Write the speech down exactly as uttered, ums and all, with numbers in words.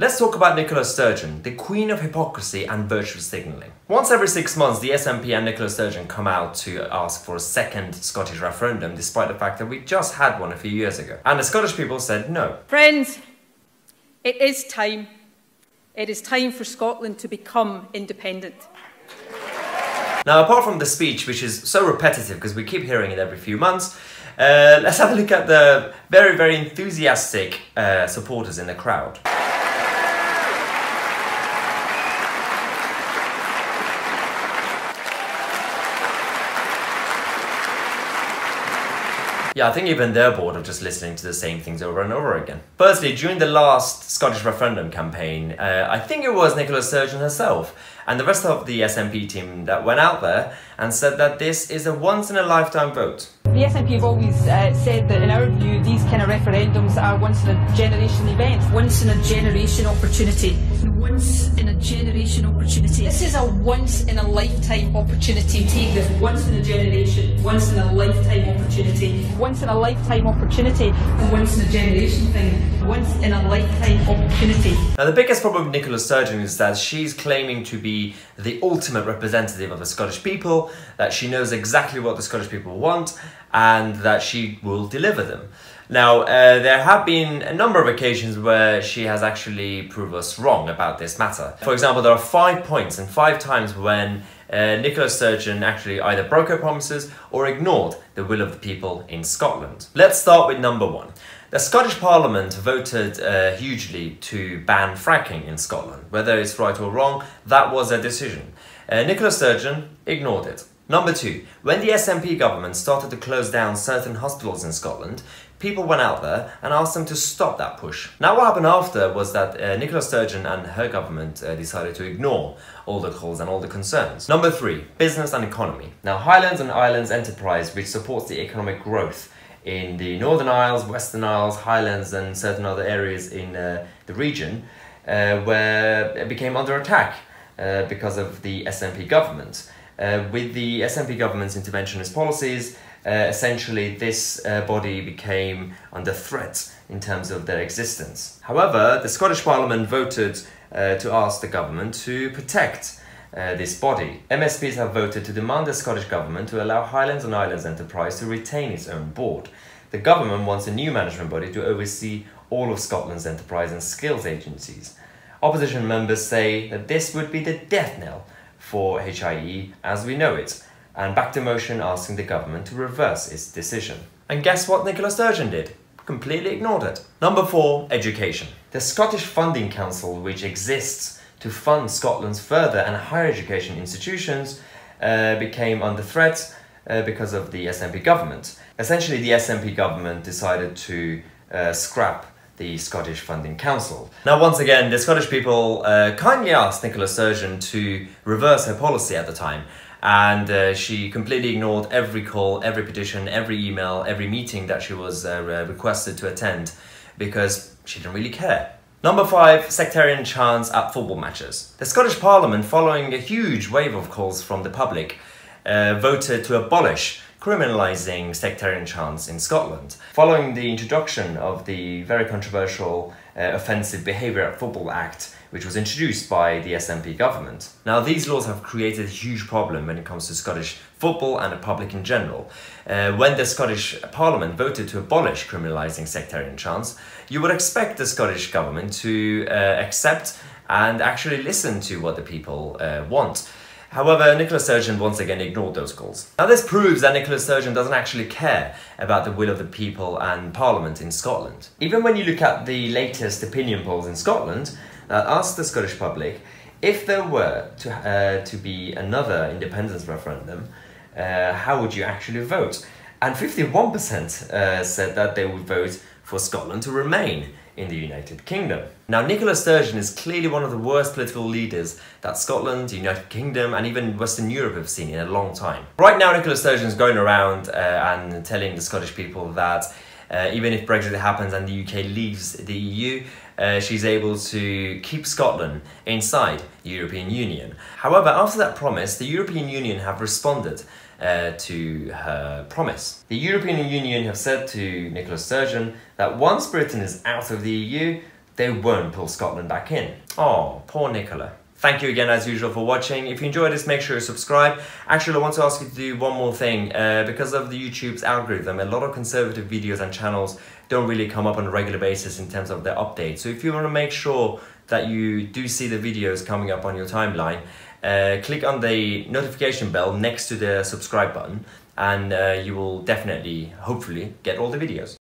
Let's talk about Nicola Sturgeon, the queen of hypocrisy and virtue signalling. Once every six months, the S N P and Nicola Sturgeon come out to ask for a second Scottish referendum, despite the fact that we just had one a few years ago. And the Scottish people said no. Friends, it is time. It is time for Scotland to become independent. Now, apart from the speech, which is so repetitive because we keep hearing it every few months, uh, let's have a look at the very, very enthusiastic uh, supporters in the crowd. Yeah, I think even they're bored of just listening to the same things over and over again. Firstly, during the last Scottish referendum campaign, uh, I think it was Nicola Sturgeon herself and the rest of the S N P team that went out there and said that this is a once-in-a-lifetime vote. The S N P have always uh, said that, in our view, these kind of referendums are once-in-a-generation events. Once-in-a-generation opportunity. Once-in-a-generation opportunity. This is a once-in-a-lifetime opportunity. Take this once-in-a-generation, once-in-a-lifetime opportunity. Once-in-a-lifetime opportunity. Once-in-a-generation thing. Once-in-a-lifetime opportunity. Now, the biggest problem with Nicola Sturgeon is that she's claiming to be the ultimate representative of the Scottish people, that she knows exactly what the Scottish people want, and that she will deliver them. Now, uh, there have been a number of occasions where she has actually proved us wrong about this matter. For example, there are five points and five times when uh, Nicola Sturgeon actually either broke her promises or ignored the will of the people in Scotland. Let's start with number one. The Scottish Parliament voted uh, hugely to ban fracking in Scotland. Whether it's right or wrong, that was their decision. Uh, Nicola Sturgeon ignored it. Number two, when the S N P government started to close down certain hospitals in Scotland, people went out there and asked them to stop that push. Now, what happened after was that uh, Nicola Sturgeon and her government uh, decided to ignore all the calls and all the concerns. Number three, business and economy. Now, Highlands and Islands Enterprise, which supports the economic growth in the Northern Isles, Western Isles, Highlands and certain other areas in uh, the region, uh, where it became under attack uh, because of the S N P government. Uh, with the S N P government's interventionist policies, uh, essentially this uh, body became under threat in terms of their existence. However, the Scottish Parliament voted uh, to ask the government to protect uh, this body. M S Ps have voted to demand the Scottish government to allow Highlands and Islands Enterprise to retain its own board. The government wants a new management body to oversee all of Scotland's enterprise and skills agencies. Opposition members say that this would be the death knell for H I E as we know it, and backed a motion asking the government to reverse its decision. And guess what Nicola Sturgeon did? Completely ignored it. Number four, education. The Scottish Funding Council, which exists to fund Scotland's further and higher education institutions, uh, became under threat uh, because of the S N P government. Essentially, the S N P government decided to uh, scrap the Scottish Funding Council. Now, once again, the Scottish people uh, kindly asked Nicola Sturgeon to reverse her policy at the time, and uh, she completely ignored every call, every petition, every email, every meeting that she was uh, requested to attend, because she didn't really care. Number five, sectarian chants at football matches. The Scottish Parliament, following a huge wave of calls from the public, uh, voted to abolish criminalising sectarian chants in Scotland, following the introduction of the very controversial uh, Offensive Behaviour at Football Act, which was introduced by the S N P government. Now, these laws have created a huge problem when it comes to Scottish football and the public in general. Uh, when the Scottish Parliament voted to abolish criminalising sectarian chants, you would expect the Scottish government to uh, accept and actually listen to what the people uh, want. However, Nicola Sturgeon once again ignored those calls. Now, this proves that Nicola Sturgeon doesn't actually care about the will of the people and Parliament in Scotland. Even when you look at the latest opinion polls in Scotland that asked the Scottish public if there were to, uh, to be another independence referendum, uh, how would you actually vote? And fifty-one percent uh, said that they would vote for Scotland to remain in the United Kingdom. Now, Nicola Sturgeon is clearly one of the worst political leaders that Scotland, the United Kingdom and even Western Europe have seen in a long time. Right now, Nicola Sturgeon's going around uh, and telling the Scottish people that uh, even if Brexit happens and the U K leaves the E U, uh, she's able to keep Scotland inside the European Union. However, after that promise, the European Union have responded Uh, to her promise. The European Union have said to Nicola Sturgeon that once Britain is out of the E U, they won't pull Scotland back in. Oh, poor Nicola. Thank you again, as usual, for watching. If you enjoyed this, make sure you subscribe. Actually, I want to ask you to do one more thing. Uh, because of the YouTube's algorithm, a lot of conservative videos and channels don't really come up on a regular basis in terms of their updates. So if you want to make sure that you do see the videos coming up on your timeline, uh, click on the notification bell next to the subscribe button, and uh, you will definitely, hopefully, get all the videos.